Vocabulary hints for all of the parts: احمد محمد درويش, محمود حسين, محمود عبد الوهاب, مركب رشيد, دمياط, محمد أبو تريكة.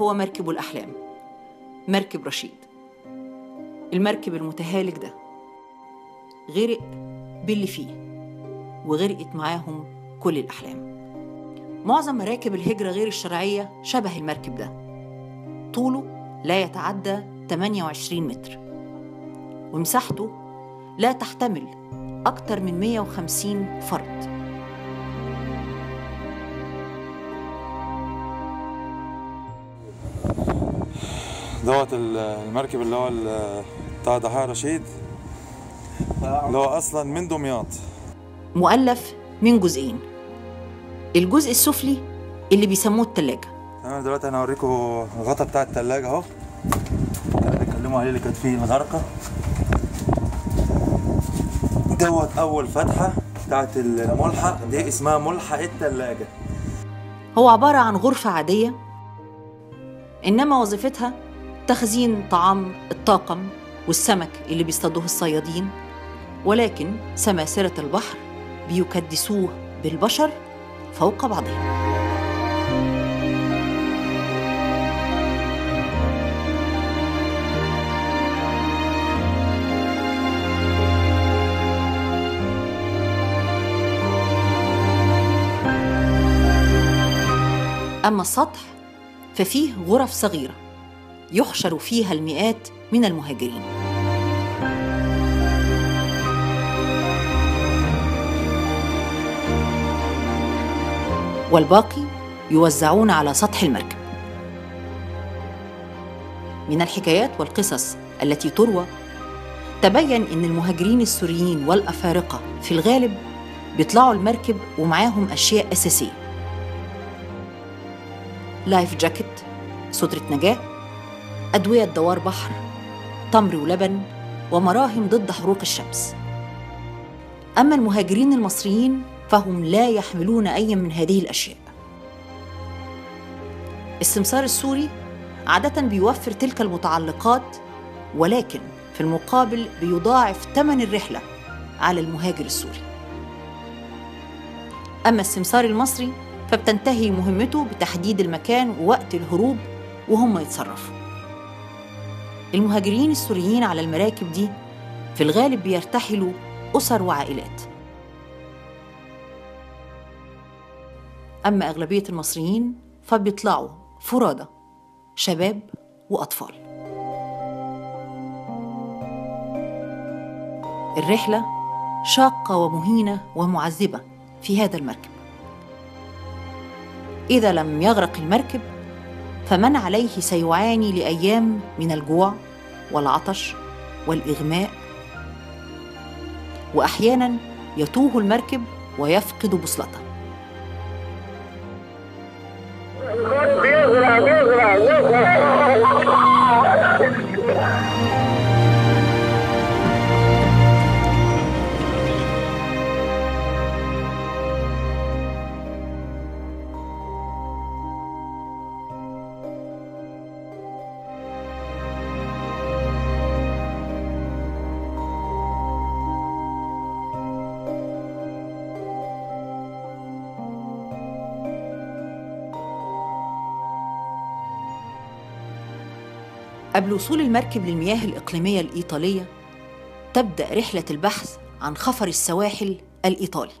هو مركب الأحلام، مركب رشيد. المركب المتهالك ده غرق باللي فيه، وغرقت معاهم كل الأحلام. معظم مراكب الهجرة غير الشرعية شبه المركب ده، طوله لا يتعدى 28 متر ومساحته لا تحتمل أكتر من 150 فرد. دوت المركب اللي هو بتاع ضحايا رشيد، اللي هو أصلاً من دمياط، مؤلف من جزئين. الجزء السفلي اللي بيسموه التلاجة. تمام، دلوقتي أنا هوريكم الغطا بتاع التلاجة أهو، اللي اتكلموا عليه اللي كانت فيه مزرقة. دوت أول فتحة بتاعت الملحق، دي اسمها ملحق التلاجة. هو عبارة عن غرفة عادية، إنما وظيفتها تخزين طعام الطاقم والسمك اللي بيصطادوه الصيادين، ولكن سماسرة البحر بيكدسوه بالبشر فوق بعضهم. أما السطح ففيه غرف صغيرة يحشر فيها المئات من المهاجرين. والباقي يوزعون على سطح المركب. من الحكايات والقصص التي تروى تبين إن المهاجرين السوريين والأفارقة في الغالب بيطلعوا المركب ومعاهم أشياء أساسية: لايف جاكيت، سترة نجاة، أدوية دوار بحر، تمر ولبن، ومراهم ضد حروق الشمس. أما المهاجرين المصريين فهم لا يحملون أي من هذه الأشياء. السمسار السوري عادة بيوفر تلك المتعلقات، ولكن في المقابل بيضاعف ثمن الرحلة على المهاجر السوري. أما السمسار المصري فبتنتهي مهمته بتحديد المكان ووقت الهروب وهم يتصرفوا. المهاجرين السوريين على المراكب دي في الغالب بيرتحلوا أسر وعائلات. أما أغلبية المصريين فبيطلعوا فرادى، شباب وأطفال. الرحلة شاقة ومهينة ومعذبة في هذا المركب. إذا لم يغرق المركب فمن عليه سيعاني لأيام من الجوع والعطش والإغماء، وأحياناً يتوه المركب ويفقد بوصلته. قبل وصول المركب للمياه الإقليمية الإيطالية تبدأ رحلة البحث عن خفر السواحل الإيطالي.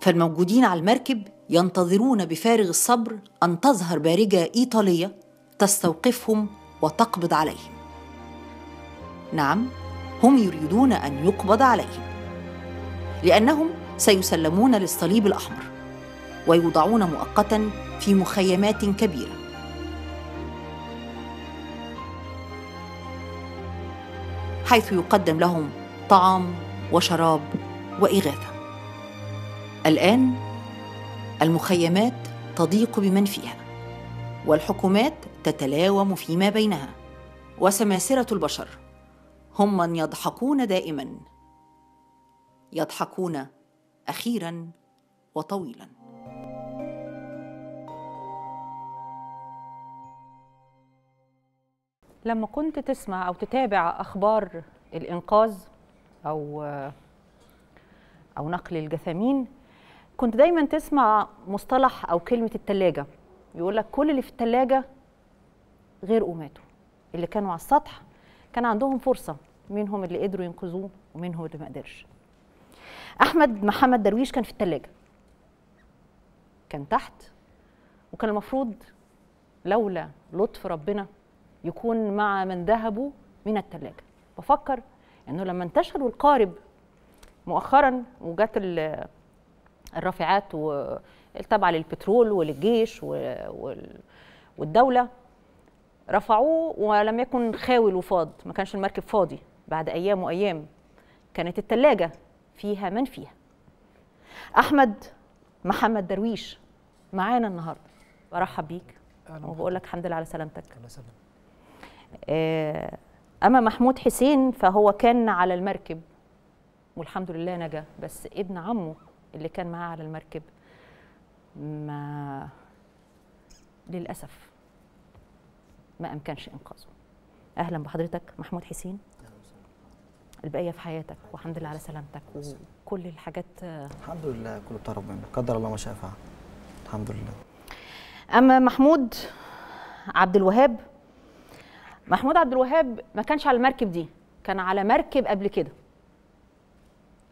فالموجودين على المركب ينتظرون بفارغ الصبر أن تظهر بارجة إيطالية تستوقفهم وتقبض عليهم. نعم، هم يريدون أن يقبض عليهم، لأنهم سيسلمون للصليب الأحمر ويوضعون مؤقتاً في مخيمات كبيرة. حيث يقدم لهم طعام وشراب وإغاثة. الآن المخيمات تضيق بمن فيها، والحكومات تتلاوم فيما بينها، وسماسرة البشر هم من يضحكون دائماً، يضحكون أخيراً وطويلاً. لما كنت تسمع أو تتابع أخبار الإنقاذ أو نقل الجثامين، كنت دايماً تسمع مصطلح أو كلمة التلاجة. يقول لك كل اللي في الثلاجه غير قوماته، اللي كانوا على السطح كان عندهم فرصه، منهم اللي قدروا ينقذوه ومنهم اللي ما قدرش. احمد محمد درويش كان في الثلاجه، كان تحت، وكان المفروض لولا لطف ربنا يكون مع من ذهبوا من الثلاجه. بفكر انه لما انتشر القارب مؤخرا وجت الرافعات التابعه للبترول وللجيش والدوله، رفعوه ولم يكن خاوي وفاض، ما كانش المركب فاضي. بعد ايام وايام كانت الثلاجه فيها من فيها. احمد محمد درويش معانا النهارده، برحب بيك وبقول لك الحمد لله على سلامتك. الله يسلمك. اما محمود حسين فهو كان على المركب والحمد لله نجا، بس ابن عمه اللي كان معاه على المركب ما للاسف ما امكنش انقاذه. اهلا بحضرتك محمود حسين، البقيه في حياتك والحمد لله على سلامتك وكل الحاجات. الحمد لله كله بتاع ربنا، قدر الله ما شاء فعل، الحمد لله. اما محمود عبد الوهاب، محمود عبد الوهاب ما كانش على المركب دي، كان على مركب قبل كده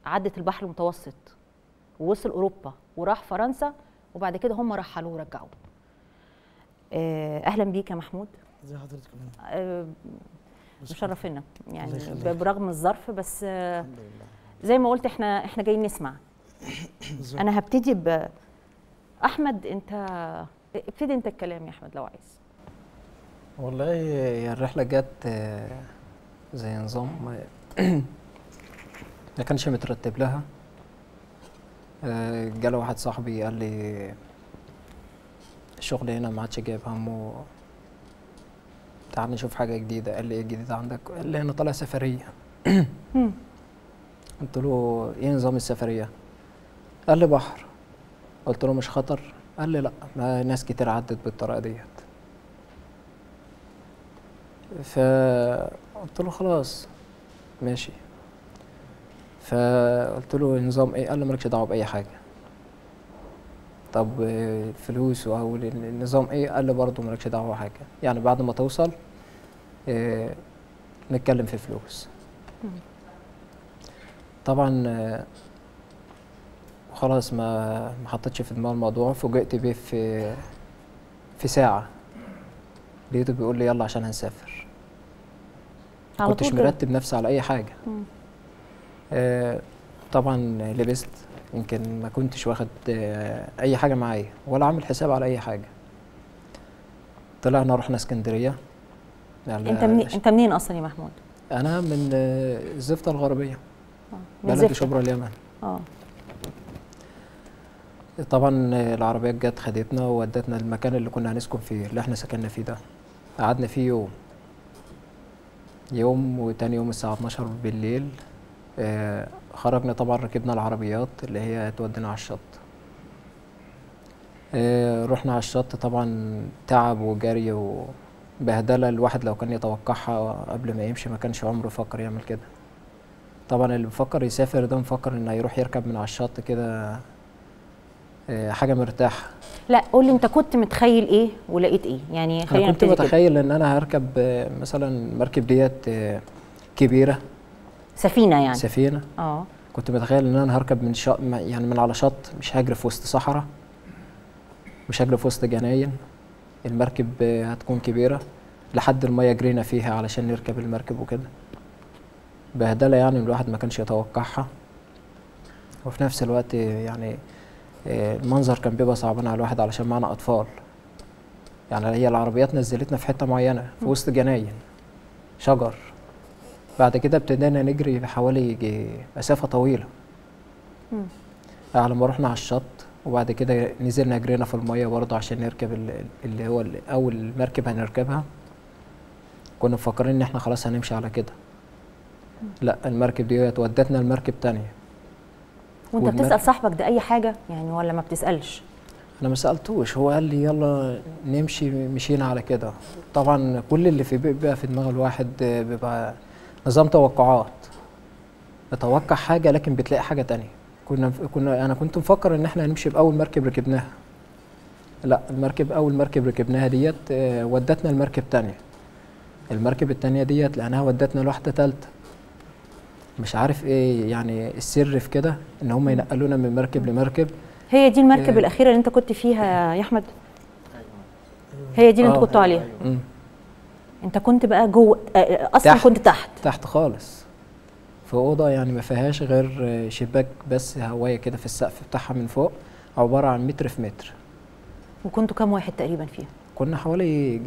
عدت البحر المتوسط ووصل اوروبا وراح فرنسا، وبعد كده هم رحلوه ورجعوه. اهلا بيك يا محمود. ازي حضرتك يا مشرفينا، يعني برغم الظرف بس الحمد لله. زي ما قلت احنا جايين نسمع. انا هبتدي احمد، انت ابتدي انت الكلام يا احمد لو عايز. والله هي الرحله جت زي نظام ما كانش مترتب لها. جاله واحد صاحبي قال لي الشغل هنا ما عادش جايب همه، تعال نشوف حاجه جديده. قال لي ايه الجديد عندك؟ قال لي انا طالع سفريه. قلت له ايه نظام السفريه؟ قال لي بحر. قلت له مش خطر؟ قال لي لا، ما ناس كتير عدت بالطريقه ديت. فقلت له خلاص ماشي. فقلت له نظام ايه؟ قال لي مالكش دعوه باي حاجه. طب فلوس او النظام ايه؟ قال لي برضه مالكش دعوه بحاجه، يعني بعد ما توصل نتكلم في فلوس. طبعا خلاص ما حطيتش في دماغي الموضوع. فوجئت بيه في ساعه، لقيته بيقول لي يلا عشان هنسافر. ما كنتش مرتب نفسي على اي حاجه. طبعا لبست، يمكن ما كنتش واخد اي حاجه معايا ولا عامل حساب على اي حاجه. طلعنا رحنا اسكندريه. انت منين اصلا يا محمود؟ انا من الزفته الغربيه، بلد شبرا اليمن. طبعا العربيات جت خدتنا وودتنا المكان اللي كنا هنسكن فيه، اللي احنا سكننا فيه ده. قعدنا فيه يوم وتاني يوم الساعه 12 بالليل خرجنا. طبعا ركبنا العربيات اللي هي تودينا على الشط. رحنا على الشط. طبعا تعب وجري وبهدله، الواحد لو كان يتوقعها قبل ما يمشي ما كانش عمره فكر يعمل كده. طبعا اللي بيفكر يسافر ده مفكر انه هيروح يركب من على الشط كده حاجه مرتاحه. لا قول لي انت كنت متخيل ايه ولقيت ايه؟ يعني خلينا كنت متخيل ان انا هركب مثلا مركب ديت كبيره، سفينه يعني سفينه. كنت متخيل ان انا هركب من يعني من على شط، مش هجري في وسط صحراء، مش هجري في وسط جناين. المركب هتكون كبيره لحد الميه جرينا فيها علشان نركب المركب وكده. بهدله يعني الواحد ما كانش يتوقعها، وفي نفس الوقت يعني المنظر كان بيبقى صعبان على الواحد علشان معنا اطفال. يعني هي العربيات نزلتنا في حته معينه في وسط جناين شجر. بعد كده ابتدينا نجري حوالي مسافه طويله على ما رحنا على الشط. وبعد كده نزلنا جرينا في الميه برضه عشان نركب اللي هو اول مركب هنركبها. كنا مفكرين ان احنا خلاص هنمشي على كده. لا، المركب دي ودتنا المركب تانيه. وانت بتسال صاحبك ده اي حاجه يعني ولا ما بتسالش؟ انا ما سالتوش، هو قال لي يلا نمشي، مشينا على كده. طبعا كل اللي بيبقى في دماغ الواحد بيبقى نظام توقعات، نتوقع حاجه لكن بتلاقي حاجه تانية. انا كنت مفكر ان احنا هنمشي باول مركب ركبناها، لا، المركب أول مركب ركبناها ديت ودتنا المركب تانية، المركب التانية ديت لأنها ودتنا لوحدة تالتة، مش عارف إيه يعني السر في كده إن هم ينقلونا من مركب لمركب. هي دي المركب الأخيرة اللي أنت كنت فيها يا أحمد؟ هي دي اللي أنت كنت عليها؟ أنت كنت بقى جوه أصلا تحت. كنت تحت خالص في أوضة يعني ما فيهاش غير شباك بس هواية كده في السقف بتاعها من فوق، عبارة عن متر في متر. وكنتوا كام واحد تقريبا فيها؟ كنا حوالي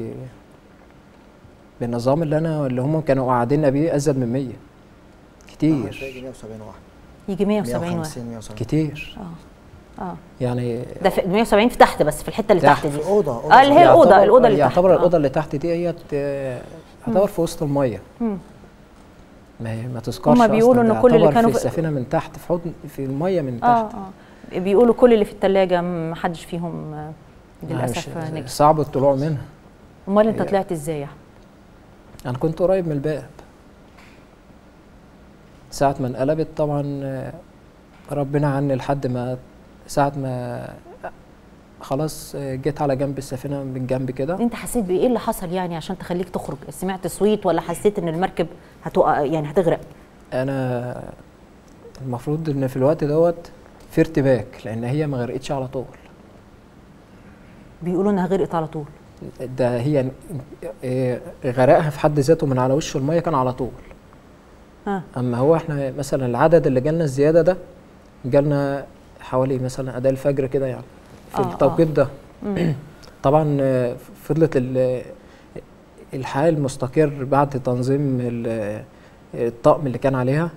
بالنظام اللي انا اللي هم كانوا قاعديننا بيه ازيد من 100 كتير، يجي 170 واحد، يجي 170 واحد كتير. يعني ده في 170 في تحت، بس في الحته اللي تحت دي في اوضه اللي هي الاوضه اللي تحت، يعتبر الاوضه اللي تحت دي هي تعتبر في وسط الميه، ما تذكرش اصلا. هم بيقولوا ان كل اللي كانوا في السفينه من تحت في حضن في الميه من تحت. بيقولوا كل اللي في الثلاجه ما حدش فيهم للاسف نجح، صعب الطلوع منها. امال انت طلعت ازاي؟ انا كنت قريب من الباب ساعه ما انقلبت، طبعا ربنا عني لحد ما ساعه ما خلاص جيت على جنب السفينه من جنب كده. انت حسيت بايه اللي حصل يعني عشان تخليك تخرج؟ سمعت صويت ولا حسيت ان المركب هتقع يعني هتغرق؟ انا المفروض ان في الوقت دوت في ارتباك لان هي ما غرقتش على طول. بيقولوا انها غرقت على طول؟ ده هي غرقها في حد ذاته من على وش الميه كان على طول. اما هو احنا مثلا العدد اللي جالنا الزياده ده جالنا حوالي مثلا اداء الفجر كده يعني في التوقيت ده. طبعا فضلت الحال مستقر بعد تنظيم الطقم اللي كان عليها،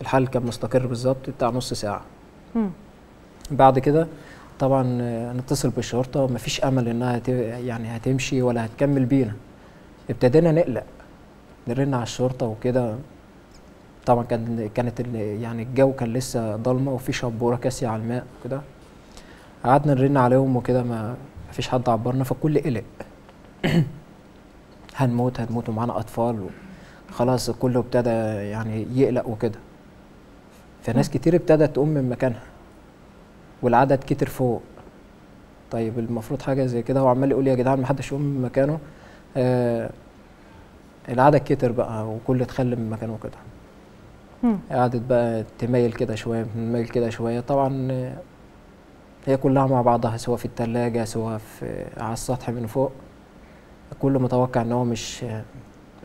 الحال كان مستقر بالظبط بتاع نص ساعه. بعد كده طبعا نتصل بالشرطه، مفيش امل انها يعني هتمشي ولا هتكمل بينا. ابتدينا نقلق، نرن على الشرطه وكده. طبعا كانت يعني الجو كان لسه ضلمه وفي شبوره كاسيه على الماء وكده. قعدنا نرن عليهم وكده ما فيش حد عبرنا، فالكل قلق. هنموت هنموت ومعانا اطفال، خلاص كله ابتدى يعني يقلق وكده. فناس كتير ابتدت تقوم من مكانها والعدد كتر فوق. طيب المفروض حاجه زي كده، هو عمال يقول يا جدعان ما حدش يقوم من مكانه. العدد كتر بقى وكل اتخلى من مكانه كده. قعدت بقى تميل كده شويه تميل كده شويه. طبعا هي كلها مع بعضها، سواء في الثلاجه سواء في على السطح من فوق، كله متوقع ان هو مش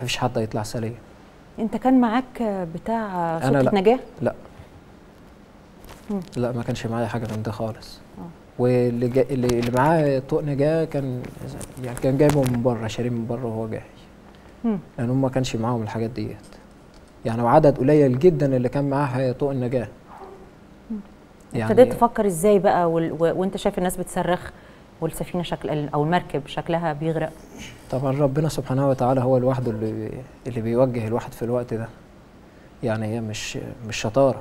مفيش حد هيطلع سليم. انت كان معاك بتاع شرطة نجاه؟ لا لا ما كانش معايا حاجه من ده خالص. واللي معاه طوق نجاه كان يعني كان جايبه من بره، شاريه من بره وهو جاي، لان هم ما كانش معاهم الحاجات ديت يعني، وعدد قليل جدا اللي كان معاه طوق النجاه. يعني ابتديت تفكر ازاي بقى وانت شايف الناس بتصرخ والسفينه شكل او المركب شكلها بيغرق؟ طبعا ربنا سبحانه وتعالى هو لوحده اللي بيوجه الواحد في الوقت ده يعني، هي مش شطاره.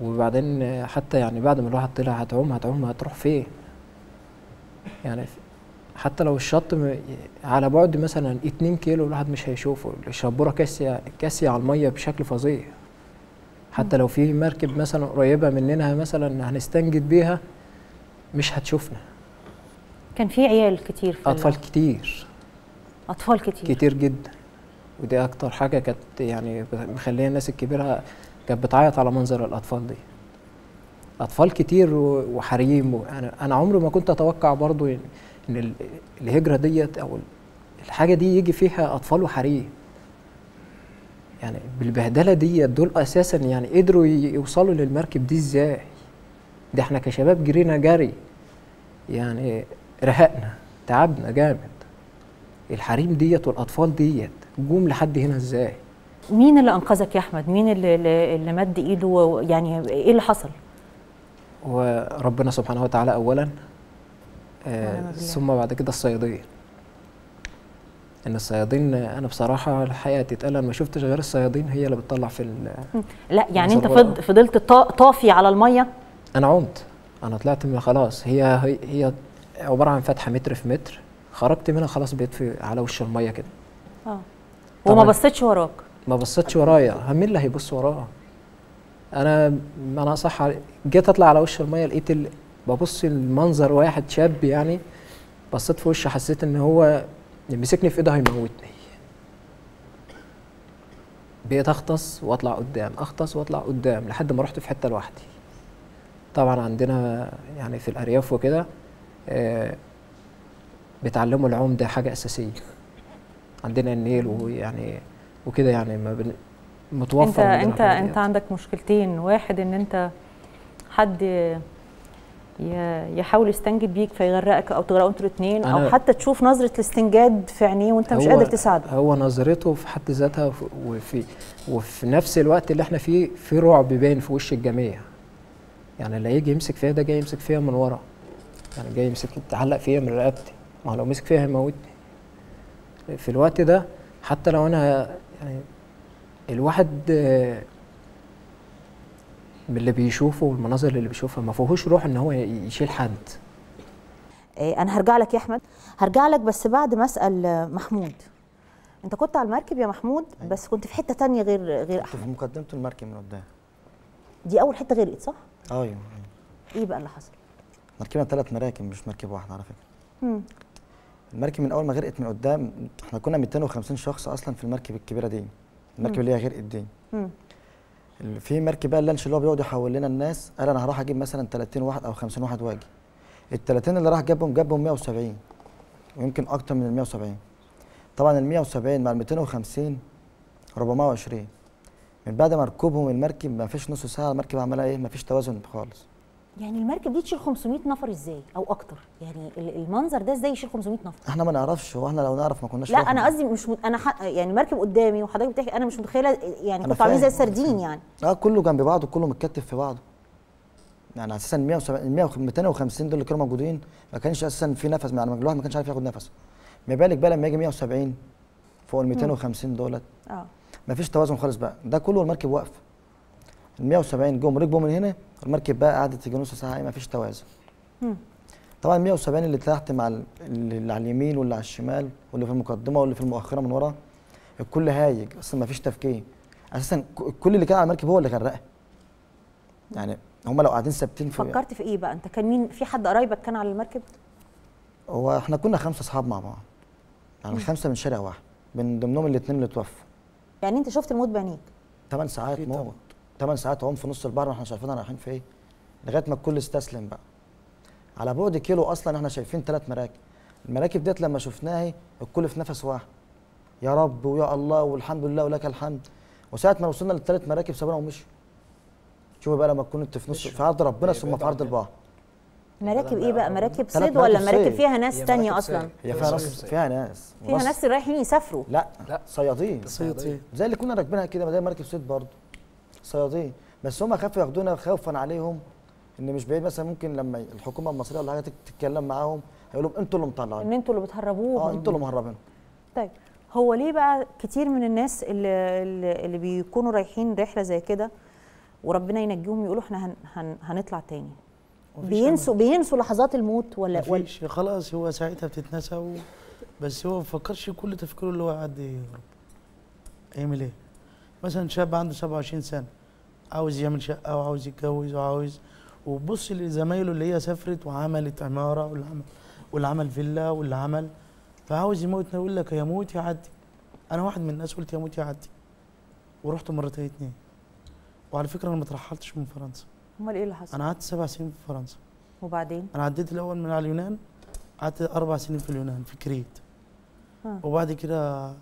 وبعدين حتى يعني بعد ما الواحد طلع هتعوم هتروح فين؟ يعني حتى لو الشط على بعد مثلا 2 كيلو الواحد مش هيشوفه، الشبوره كاسيه على الميه بشكل فظيع. حتى لو في مركب مثلا قريبه مننا مثلا هنستنجد بيها مش هتشوفنا. كان في عيال كتير في اطفال كتير، اطفال كتير جدا، ودي اكتر حاجه كانت يعني مخليه الناس الكبيره كانت بتعيط على منظر الاطفال دي. اطفال كتير وحريم. انا عمري ما كنت اتوقع برضو ان الهجره ديت او الحاجه دي يجي فيها اطفال وحريم يعني بالبهدله ديت. دول اساسا يعني قدروا يوصلوا للمركب دي ازاي؟ ده احنا كشباب جرينا جري يعني، رهقنا تعبنا جامد. الحريم ديت والاطفال ديت جم لحد هنا ازاي؟ مين اللي انقذك يا احمد؟ مين اللي مد ايده يعني ايه اللي حصل؟ وربنا سبحانه وتعالى اولا، ثم بعد كده الصيادين. ان الصيادين انا بصراحه الحقيقه تتقال انا ما شفتش غير الصيادين هي اللي بتطلع في لا يعني انت فضلت طافي على الميه؟ انا عمت، انا طلعت من خلاص، هي عباره عن فتحه متر في متر، خرجت منها خلاص بقيت على وش الميه كده. وما بصيتش وراك؟ ما بصيتش ورايا، مين اللي هيبص وراها؟ انا صح جيت اطلع على وش الميه لقيت ببص المنظر واحد شاب يعني، بصيت في وشه حسيت ان هو مسكني في ايده هيموتني. بقيت اغطس واطلع قدام، اغطس واطلع قدام لحد ما رحت في حته لوحدي. طبعا عندنا يعني في الارياف وكده بيتعلموا العوم، ده حاجه اساسيه عندنا النيل ويعني وكده يعني ما متوفر. انت عندك مشكلتين، واحد ان انت حد يحاول يستنجد بيك فيغرقك او تغرقوا انتوا الاثنين، او حتى تشوف نظره الاستنجاد في عينيه وانت مش قادر تساعده. هو نظرته في حد ذاتها وفي نفس الوقت اللي احنا فيه في رعب باين في وش الجميع. يعني اللي هيجي يمسك فيها ده جاي يمسك فيها من ورا، يعني جاي يمسك تعلق فيها من رقبتي، ما هو لو مسك فيها هيموتني. في الوقت ده حتى لو انا يعني الواحد من اللي بيشوفه والمناظر اللي بيشوفها ما فيهوش روح ان هو يشيل حد. انا هرجع لك يا احمد، هرجع لك بس بعد ما اسال محمود. انت كنت على المركب يا محمود بس كنت في حته ثانيه غير احمد. كنت في مقدمه المركب من قدام. دي اول حته غرقت صح؟ ايوه. ايه بقى اللي حصل؟ مركبنا 3 مراكب مش مركب واحده على فكره. المركب من اول ما غرقت من قدام، احنا كنا 250 شخص اصلا في المركب الكبيره دي، المركب اللي هي غرقت دي. في مركب بقى اللانش اللي هو بيقعد يحول لنا الناس، قال انا هروح اجيب مثلا 30 واحد او 50 واحد واجي. ال 30 اللي راح جابهم 170 ويمكن اكتر من ال 170. طبعا ال 170 مع ال 250 420. من بعد ما ركوبهم المركب ما فيش نص ساعه المركب عماله ايه؟ ما فيش توازن خالص. يعني المركب دي تشيل 500 نفر ازاي او اكتر؟ يعني المنظر ده ازاي يشيل 500 نفر؟ احنا ما نعرفش، واحنا لو نعرف ما كناش. لا انا قصدي مش يعني المركب قدامي وحضرتك بتحكي، انا مش متخيله يعني كنتوا عاملين زي السردين يعني. كله جنب بعضه، كله متكتف في بعضه. يعني اساسا 250 دول اللي كانوا موجودين ما كانش اساسا في نفس، يعني الواحد ما كانش عارف ياخد نفسه. ما بالك بقى لما يجي 170 فوق ال 250 دولت. ما فيش توازن خالص بقى، ده كله المركب واقفه. ال 170 جم ركبوا من هنا، المركب بقى قعدت يجي نص ساعه ما فيش توازن. طبعا 170 اللي تحت مع اللي على اليمين واللي على الشمال واللي في المقدمه واللي في المؤخره من ورا، الكل هايج اصلا ما فيش تفكير. اساسا كل اللي كان على المركب هو اللي غرقها. يعني هم لو قاعدين ثابتين في فكرت في ايه بقى؟ انت كان مين في حد قرايبك كان على المركب؟ هو احنا كنا 5 اصحاب مع بعض. يعني 5 من شارع واحد، من ضمنهم الاثنين اللي اتوفوا. يعني انت شفت الموت بعينيك؟ 8 ساعات موت. 8 ساعات عم في نص البحر واحنا مش عارفين رايحين في ايه، لغايه ما الكل استسلم بقى. على بعد كيلو اصلا احنا شايفين 3 مراكب، المراكب ديت لما شفناها الكل في نفس واحد، يا رب ويا الله والحمد لله ولك الحمد. وساعه ما وصلنا ل3 مراكب سابونا ومشوا. شوفوا بقى لما تكون انت في نص في عرض ربنا ثم في عرض البحر. مراكب ايه بقى؟ مراكب صيد ولا مراكب فيها ناس تانية اصلا؟ هي فيها ناس رايحين يسافروا. لا صيادين زي اللي كنا راكبينها كده، ما ده مركب صيد برضه صيادين، بس هم خافوا ياخدونا خوفا عليهم، ان مش بعيد مثلا ممكن لما الحكومه المصريه ولا حاجه تتكلم معاهم هيقول لهم انتوا اللي مطلعين، ان انتوا اللي بتهربوهم. انتوا اللي مهربينهم. طيب هو ليه بقى كتير من الناس اللي بيكونوا رايحين رحله زي كده وربنا ينجيهم يقولوا احنا هنطلع تاني، بينسوا لحظات الموت ولا مفيش؟ خلاص هو ساعتها بتتنسى بس هو ما فكرش، كل تفكيره اللي هو قاعد يهرب. هيعمل ايه؟ مثلا شاب عنده 27 سنه عاوز يعمل شقه وعاوز يتجوز وعاوز، وبص لزمايله اللي هي سافرت وعملت عماره واللي عمل فيلا واللي عمل، فعاوز يموت. يقول لك يموت يعدي. انا واحد من الناس قلت يموت يعدي ورحت مرتين 2، وعلى فكره انا ما اترحلتش من فرنسا. امال ايه اللي حصل؟ انا قعدت 7 سنين في فرنسا. وبعدين؟ انا عديت الاول من على اليونان، قعدت 4 سنين في اليونان في كريت. وبعد كده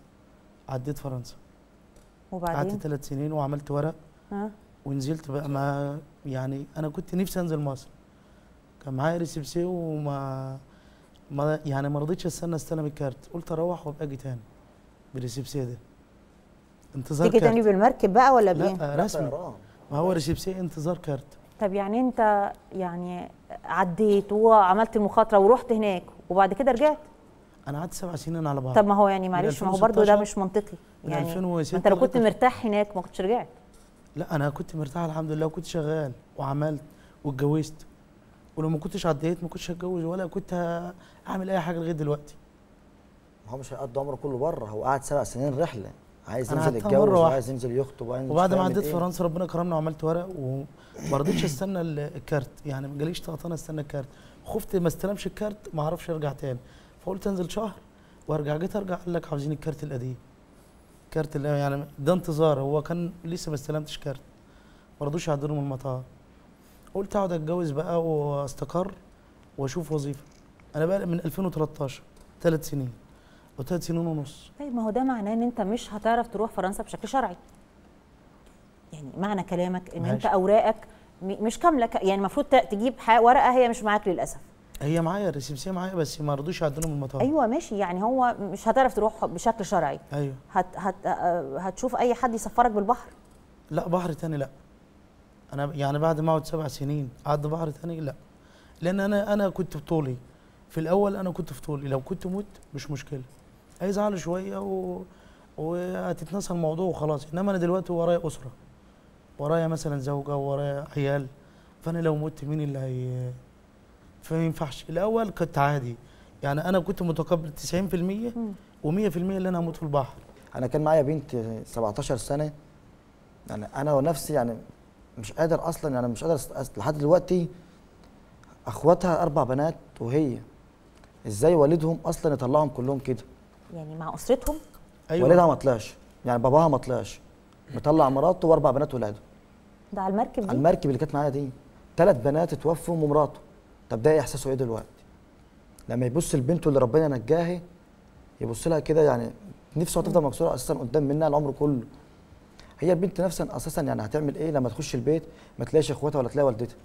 عديت فرنسا. وبعدين؟ قعدت 3 سنين وعملت ورق. ونزلت بقى، ما يعني انا كنت نفسي انزل مصر، كان معايا ريسبسي وما يعني ما رضيتش استلم الكارت، قلت اروح وابقى اجي تاني بالريسبسي ده. انتظار كارت. تيجي تاني بالمركب بقى ولا بايه؟ لا رسمي، ما هو ريسبسي انتظار كارت. طب يعني انت يعني عديت وعملت المخاطره ورحت هناك وبعد كده رجعت؟ انا قعدت 7 سنين على بعض. طب ما هو يعني معلش، ما هو برضه ده مش منطقي يعني. انت لو كنت مرتاح هناك ما كنتش رجعت. لا انا كنت مرتاح الحمد لله، وكنت شغال وعملت واتجوزت، ولو ما كنتش عديت ما كنتش هتجوز ولا كنت هعمل اي حاجه لغايه دلوقتي. ما هو مش هيقضي عمره كله بره، هو قعد 7 سنين رحله، عايز ينزل يتجوز وعايز ينزل يخطب. وبعد ما عديت فرنسا ربنا كرمنا وعملت ورق وما رضيتش استنى الكارت، يعني ما جاليش طقطانه استنى الكارت، خفت ما استلمش الكارت ما اعرفش ارجع تاني، فقلت انزل شهر وارجع. جيت ارجع قال لك عاوزين الكارت القديم، الكارت اللي يعني ده انتظار، هو كان لسه ما استلمتش كارت، ما رضوش يعدلوا من المطار. قلت اقعد اتجوز بقى واستقر واشوف وظيفه. انا بقى من 2013 3 سنين وثلاث سنين ونص. طيب ما هو ده معناه ان انت مش هتعرف تروح فرنسا بشكل شرعي. يعني معنى كلامك ان ماشي. انت اوراقك مش كامله، يعني المفروض تجيب ورقه هي مش معاك للاسف. هي معايا الريسبسيه معايا بس ما رضوش يعدلوا من المطار. ايوه ماشي، يعني هو مش هتعرف تروح بشكل شرعي. ايوه هتشوف اي حد يسفرك بالبحر. لا بحر تاني لا. انا يعني بعد ما اقعد 7 سنين قعدت بحر تاني لا. لان انا كنت بطولي. في الاول انا كنت في طولي، لو كنت مت مش مشكله. هيزعلوا شويه وهتتنسى الموضوع وخلاص، انما انا دلوقتي ورايا اسره. ورايا مثلا زوجه ورايا عيال، فانا لو مت مين اللي هي فما ينفعش. الاول كنت عادي، يعني انا كنت متقبل 90% و100% اللي انا هموت في البحر. انا كان معايا بنت 17 سنه، يعني انا ونفسي يعني مش قادر اصلا، يعني مش قادر لحد دلوقتي. اخواتها 4 بنات وهي ازاي والدهم اصلا يطلعهم كلهم كده؟ يعني مع اسرتهم؟ ايوه والدها ما طلعش، يعني باباها ما طلعش، مطلع مراته و4 بنات ولاده. ده على المركب دي؟ على المركب اللي كانت معايا دي 3 بنات اتوفوا ومراته. طب ده احساسه ايه دلوقتي؟ لما يبص لبنته اللي ربنا نجاها يبص لها كده، يعني نفسه هتفضل مكسوره اساسا قدام منها العمر كله. هي البنت نفسها اساسا يعني هتعمل ايه لما تخش البيت ما تلاقيش اخواتها ولا تلاقي والدتها؟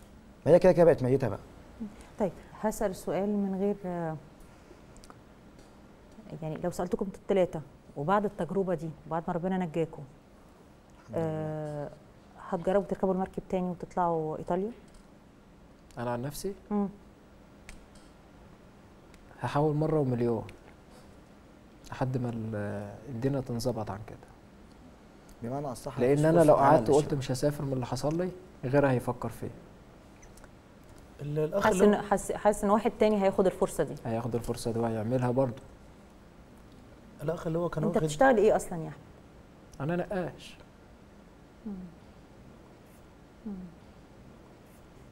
ما هي كده كده بقت ميته بقى. طيب هسأل سؤال من غير، يعني لو سألتكم ال3 وبعد التجربة دي وبعد ما ربنا نجاكم هتجربوا تركبوا المركب تاني وتطلعوا إيطاليا؟ أنا عن نفسي هحاول مرة و1,000,000 لحد ما الدنيا تنظبط عن كده. بمعنى أصح لأن أنا لو قعدت وقلت مش هسافر من اللي حصل لي غيرها هيفكر فيه. حاسس ان واحد تاني هياخد الفرصه دي، هياخد الفرصه دي وهيعملها برضه. الاخ اللي هو كان انت بتشتغل ايه اصلا يا احمد؟ انا نقاش.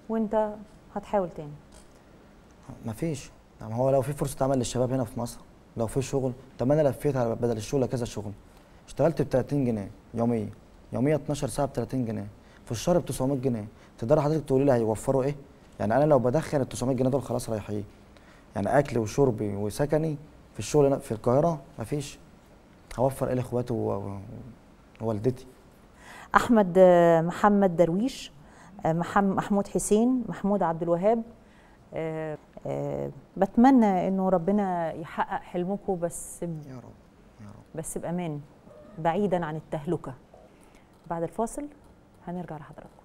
وانت هتحاول تاني؟ مفيش. يعني هو لو في فرصه عمل للشباب هنا في مصر، لو في شغل. طب انا لفيت على بدل الشغل كذا شغل، اشتغلت ب 30 جنيه يوميا 12 ساعه ب 30 جنيه في الشهر ب 900 جنيه. تقدر حضرتك تقولي لي هيوفروا ايه؟ يعني انا لو بدخل ال 900 جنيه دول خلاص رايحين، يعني اكلي وشربي وسكني في الشغل هنا في القاهره مفيش. هوفر ايه لاخواتي ووالدتي؟ احمد محمد درويش، محمود حسين، محمود عبد الوهاب، بتمنى انه ربنا يحقق حلمكم، بس يا رب يا رب، بس بامان بعيدا عن التهلكه. بعد الفاصل هنرجع لحضراتكم.